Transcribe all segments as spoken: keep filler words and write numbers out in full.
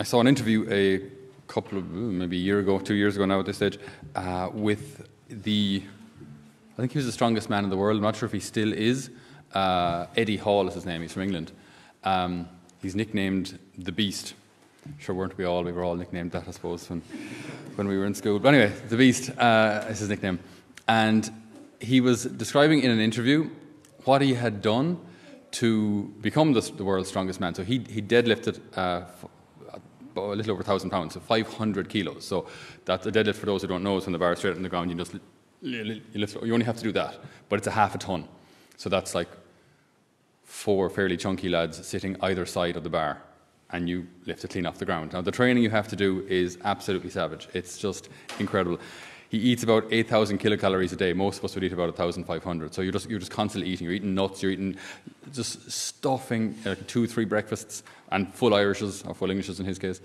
I saw an interview a couple of, maybe a year ago, two years ago now at this stage, uh, with the, I think he was the strongest man in the world, I'm not sure if he still is, uh, Eddie Hall is his name, he's from England. Um, he's nicknamed The Beast. Sure, weren't we all? We were all nicknamed that, I suppose, when, when we were in school. But anyway, The Beast uh, is his nickname. And he was describing in an interview what he had done to become the, the world's strongest man. So he, he deadlifted uh, a little over one thousand pounds, so five hundred kilos. So that's a deadlift, for those who don't know, is when the bar is straight on the ground. You just you lift, you only have to do that, but it's a half a ton. So that's like four fairly chunky lads sitting either side of the bar, and you lift it clean off the ground. Now, the training you have to do is absolutely savage. It's just incredible. He eats about eight thousand kilocalories a day. Most of us would eat about one thousand five hundred. So you're just, you're just constantly eating. You're eating nuts. You're eating just stuffing, like two, three breakfasts, and full Irishes, or full Englishes in his case.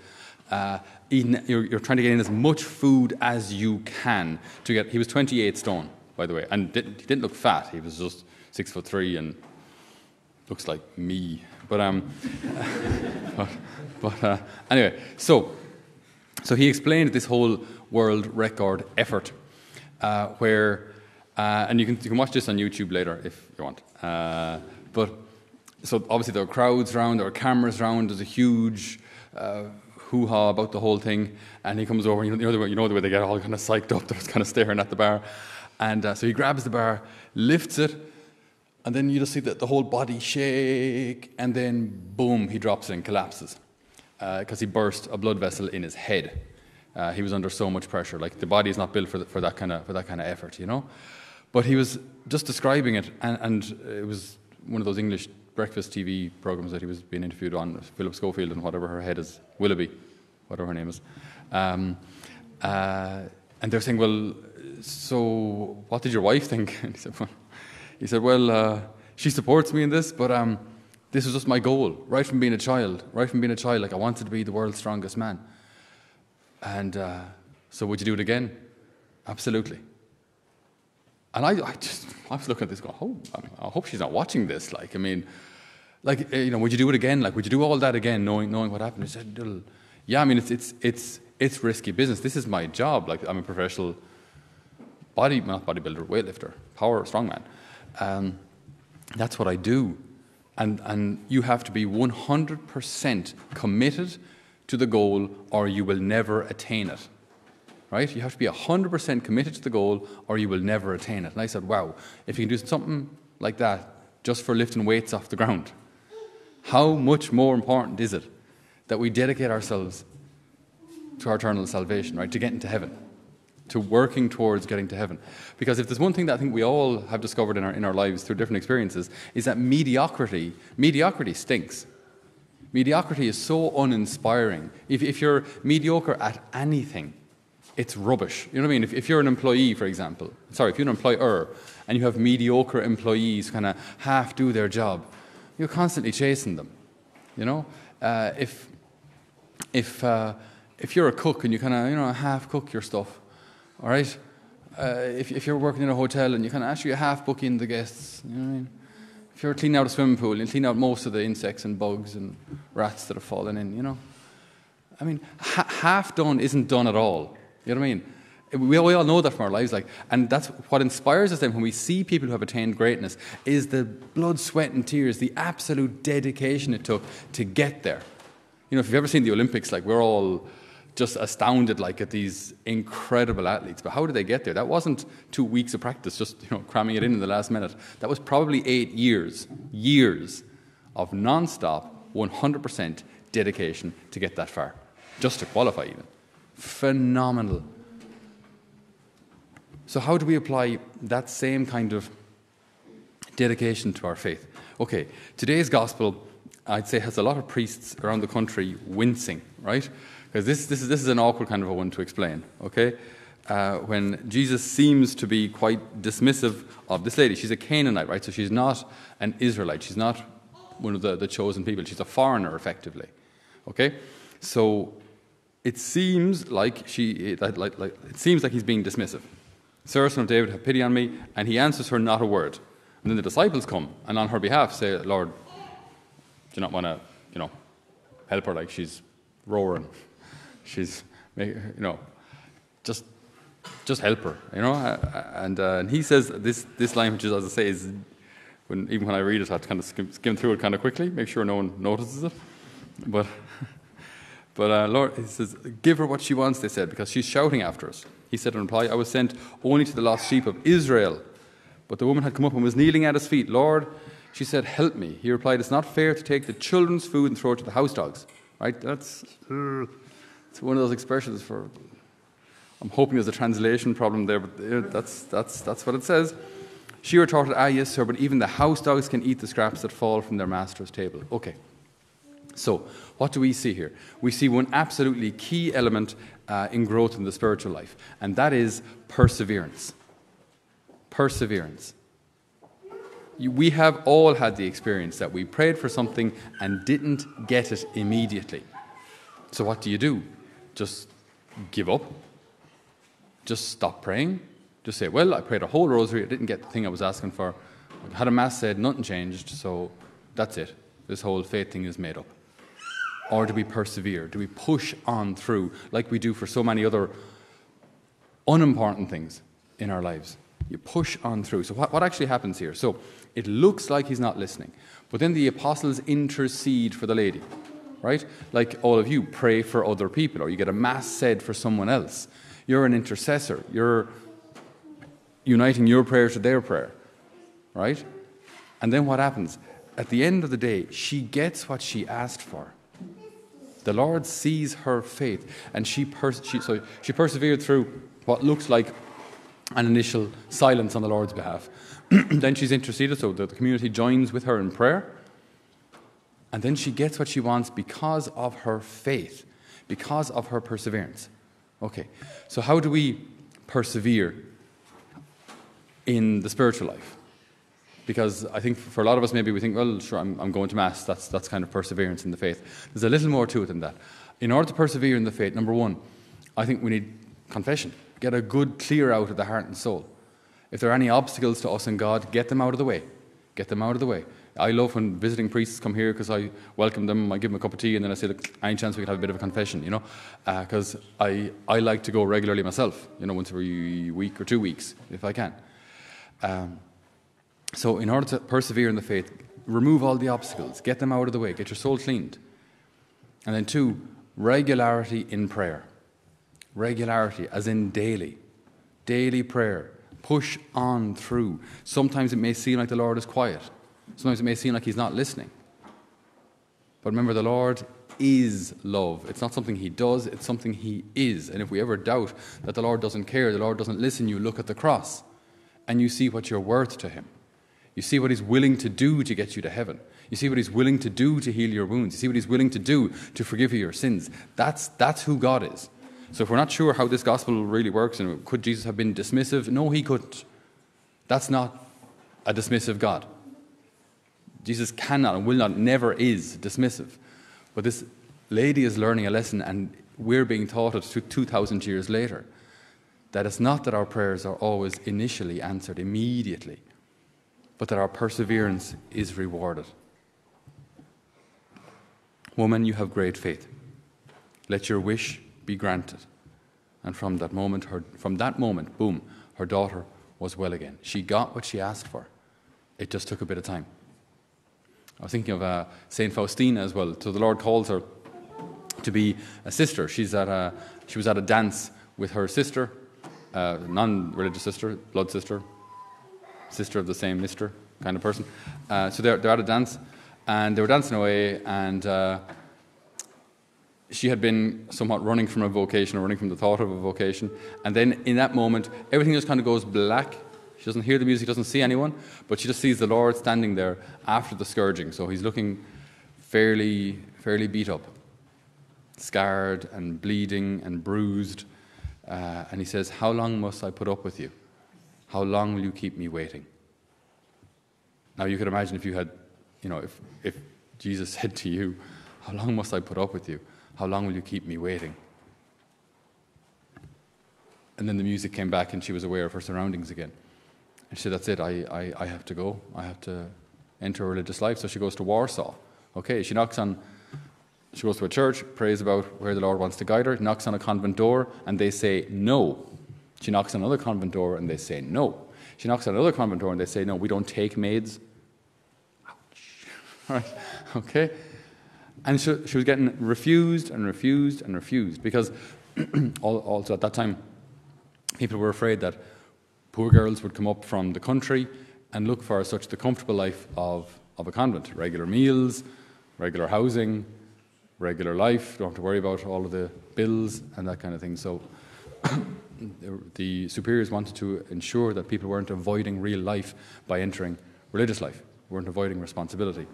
Uh, eating, you're, you're trying to get in as much food as you can. To get. He was twenty-eight stone, by the way, and didn't, he didn't look fat. He was just six foot three and looks like me. But, um, but, but uh, anyway, so, so he explained this whole world record effort uh, where, uh, and you can, you can watch this on YouTube later if you want. Uh, but so obviously there were crowds around, there were cameras around, there's a huge uh, hoo-ha about the whole thing. And he comes over, and you know the way, you know the way they get all kind of psyched up, they're just kind of staring at the bar. And uh, so he grabs the bar, lifts it, and then you just see that the whole body shake, and then boom, he drops it and collapses because uh, he burst a blood vessel in his head. Uh, he was under so much pressure. Like, the body is not built for, the, for that kind of for that kind of effort, you know. But he was just describing it, and, and it was one of those English breakfast T V programs that he was being interviewed on, Philip Schofield and whatever her head is, Willoughby, whatever her name is. Um, uh, and they're saying, well, so what did your wife think? And he said, well, He said, well, uh, she supports me in this, but um, this was just my goal, right from being a child, right from being a child, like, I wanted to be the world's strongest man. And uh, so would you do it again? Absolutely. And I, I just, I was looking at this going, oh, I, mean, I hope she's not watching this. Like, I mean, like, you know, would you do it again? Like, would you do all that again, knowing knowing what happened? He said, yeah, I mean, it's, it's, it's, it's risky business. This is my job. Like, I'm a professional body, not bodybuilder, weightlifter, power, strongman. Um, that's what I do, and and you have to be one hundred percent committed to the goal, or you will never attain it. Right? You have to be one hundred percent committed to the goal, or you will never attain it. And I said, wow, if you can do something like that just for lifting weights off the ground, how much more important is it that we dedicate ourselves to our eternal salvation, right? To get into heaven, to working towards getting to heaven. Because if there's one thing that I think we all have discovered in our, in our lives through different experiences, is that mediocrity, mediocrity stinks. Mediocrity is so uninspiring. If, if you're mediocre at anything, it's rubbish. You know what I mean? If, if you're an employee, for example, sorry, if you're an employer, and you have mediocre employees kind of half do their job, you're constantly chasing them, you know? Uh, if, if, uh, if you're a cook and you kind of, you know, half cook your stuff, all right, uh, if, if you're working in a hotel and you can actually half book in the guests, you know what I mean? If you're cleaning out a swimming pool, you clean out most of the insects and bugs and rats that have fallen in, you know? I mean, ha half done isn't done at all, you know what I mean? We, we all know that from our lives, like, and that's what inspires us then when we see people who have attained greatness, is the blood, sweat and tears, the absolute dedication it took to get there. You know, if you've ever seen the Olympics, like, we're all just astounded, like, at these incredible athletes. But how did they get there? That wasn't two weeks of practice, just, you know, cramming it in in the last minute. That was probably eight years, years of nonstop, one hundred percent dedication to get that far, just to qualify even. Phenomenal. So how do we apply that same kind of dedication to our faith? Okay, today's gospel, I'd say, has a lot of priests around the country wincing, right? Because this, this, is, this is an awkward kind of a one to explain, okay? Uh, when Jesus seems to be quite dismissive of this lady. She's a Canaanite, right? So she's not an Israelite. She's not one of the, the chosen people. She's a foreigner, effectively, okay? So it seems like, she, like, like, like, it seems like he's being dismissive. Sir, son of David, have pity on me. And he answers her not a word. And then the disciples come and on her behalf say, Lord, do you not want to, you know, help her? Like, she's roaring. She's, you know, just just help her, you know. And, uh, and he says this this line, which is, as I say, is when even when I read it, I have to kind of skim, skim through it kind of quickly, make sure no one notices it. But but uh, Lord, he says, give her what she wants. They said, because she's shouting after us. He said in reply, I was sent only to the lost sheep of Israel. But the woman had come up and was kneeling at his feet. Lord, she said, help me. He replied, it's not fair to take the children's food and throw it to the house dogs. Right? That's uh, it's one of those expressions for. I'm hoping there's a translation problem there, but that's, that's, that's what it says. She retorted, ah, yes, sir, but even the house dogs can eat the scraps that fall from their master's table. Okay. So what do we see here? We see one absolutely key element uh, in growth in the spiritual life, and that is perseverance. Perseverance. We have all had the experience that we prayed for something and didn't get it immediately. So what do you do? Just give up? Just stop praying? Just say, well, I prayed a whole rosary, I didn't get the thing I was asking for. I had a mass said, nothing changed, so that's it. This whole faith thing is made up. Or do we persevere? Do we push on through like we do for so many other unimportant things in our lives? You push on through. So what, what actually happens here? So it looks like he's not listening. But then the apostles intercede for the lady, right? Like all of you pray for other people, or you get a mass said for someone else. You're an intercessor. You're uniting your prayer to their prayer, right? And then what happens? At the end of the day, she gets what she asked for. The Lord sees her faith, and she, pers she, so she persevered through what looks like an initial silence on the Lord's behalf. Then she's interceded, so the community joins with her in prayer. And then she gets what she wants because of her faith, because of her perseverance. Okay, so how do we persevere in the spiritual life? Because I think for a lot of us, maybe we think, well, sure, I'm, I'm going to Mass. That's, that's kind of perseverance in the faith. There's a little more to it than that. In order to persevere in the faith, number one, I think we need confession. Get a good clear out of the heart and soul. If there are any obstacles to us and God, get them out of the way. Get them out of the way. I love when visiting priests come here because I welcome them, I give them a cup of tea, and then I say, look, any chance we could have a bit of a confession, you know? Because uh, I, I like to go regularly myself, you know, once every week or two weeks, if I can. Um, so in order to persevere in the faith, remove all the obstacles, get them out of the way, get your soul cleaned. And then two, regularity in prayer. Regularity, as in daily. Daily prayer. Push on through. Sometimes it may seem like the Lord is quiet. Sometimes it may seem like he's not listening. But remember, the Lord is love. It's not something he does, it's something he is. And if we ever doubt that the Lord doesn't care, the Lord doesn't listen, you look at the cross and you see what you're worth to him. You see what he's willing to do to get you to heaven. You see what he's willing to do to heal your wounds. You see what he's willing to do to forgive you your sins. That's, that's who God is. So if we're not sure how this gospel really works, and could Jesus have been dismissive? No, he couldn't. That's not a dismissive God. Jesus cannot and will not, never is dismissive. But this lady is learning a lesson, and we're being taught it two thousand years later, that it's not that our prayers are always initially answered immediately, but that our perseverance is rewarded. Woman, you have great faith. Let your wish be granted. And from that moment, her, from that moment, boom, her daughter was well again. She got what she asked for. It just took a bit of time. I was thinking of uh, Saint Faustina as well. So the Lord calls her to be a sister. She's at a, she was at a dance with her sister, uh, non-religious sister, blood sister, sister of the same mister kind of person. Uh, so they're, they're at a dance, and they were dancing away, and uh, she had been somewhat running from a vocation, or running from the thought of a vocation. And then in that moment, everything just kind of goes black. She doesn't hear the music, doesn't see anyone, but she just sees the Lord standing there after the scourging. So he's looking fairly, fairly beat up, scarred and bleeding and bruised. Uh, and he says, how long must I put up with you? How long will you keep me waiting? Now you could imagine if you had, you know, if, if Jesus said to you, how long must I put up with you? How long will you keep me waiting? And then the music came back and she was aware of her surroundings again. And she said, that's it, I, I, I have to go. I have to enter a religious life. So she goes to Warsaw. Okay, she knocks on She goes to a church, prays about where the Lord wants to guide her, knocks on a convent door, and they say no. She knocks on another convent door, and they say no. She knocks on another convent door, and they say no, we don't take maids. Ouch. All right, okay. And she, she was getting refused and refused and refused, because also at that time, people were afraid that poor girls would come up from the country and look for such the comfortable life of, of a convent. Regular meals, regular housing, regular life, don't have to worry about all of the bills and that kind of thing. So the superiors wanted to ensure that people weren't avoiding real life by entering religious life, weren't avoiding responsibility.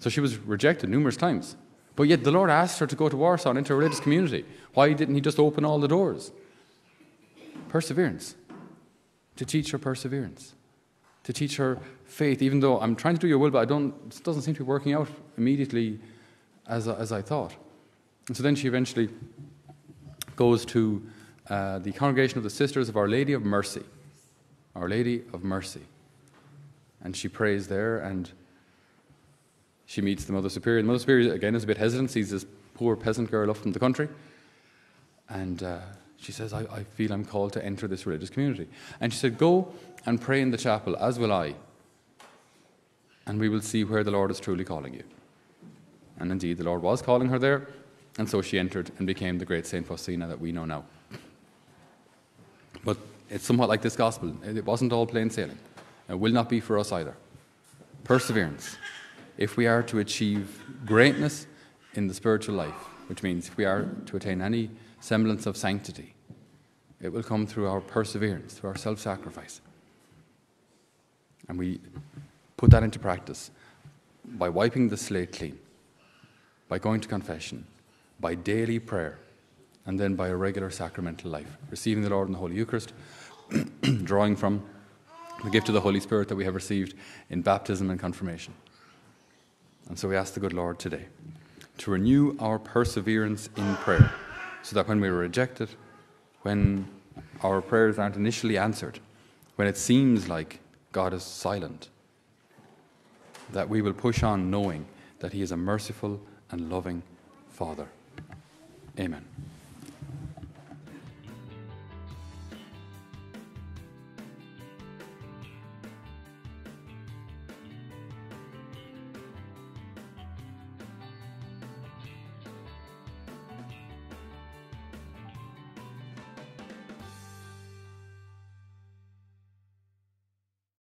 So she was rejected numerous times. But yet the Lord asked her to go to Warsaw and into a religious community. Why didn't he just open all the doors? Perseverance. To teach her perseverance. To teach her faith, even though I'm trying to do your will, but I don't, it doesn't seem to be working out immediately as, as I thought. And so then she eventually goes to uh, the congregation of the Sisters of Our Lady of Mercy. Our Lady of Mercy. And she prays there, and she meets the Mother Superior. The Mother Superior, again, is a bit hesitant, sees this poor peasant girl up from the country. And uh, she says, I, I feel I'm called to enter this religious community. And she said, go and pray in the chapel, as will I. And we will see where the Lord is truly calling you. And indeed, the Lord was calling her there. And so she entered and became the great Saint Faustina that we know now. But it's somewhat like this gospel. It wasn't all plain sailing. It will not be for us either. Perseverance. If we are to achieve greatness in the spiritual life, which means if we are to attain any semblance of sanctity, it will come through our perseverance, through our self-sacrifice. And we put that into practice by wiping the slate clean, by going to confession, by daily prayer, and then by a regular sacramental life, receiving the Lord in the Holy Eucharist, drawing from the gift of the Holy Spirit that we have received in baptism and confirmation. And so we ask the good Lord today to renew our perseverance in prayer, so that when we are rejected, when our prayers aren't initially answered, when it seems like God is silent, that we will push on knowing that he is a merciful and loving Father. Amen.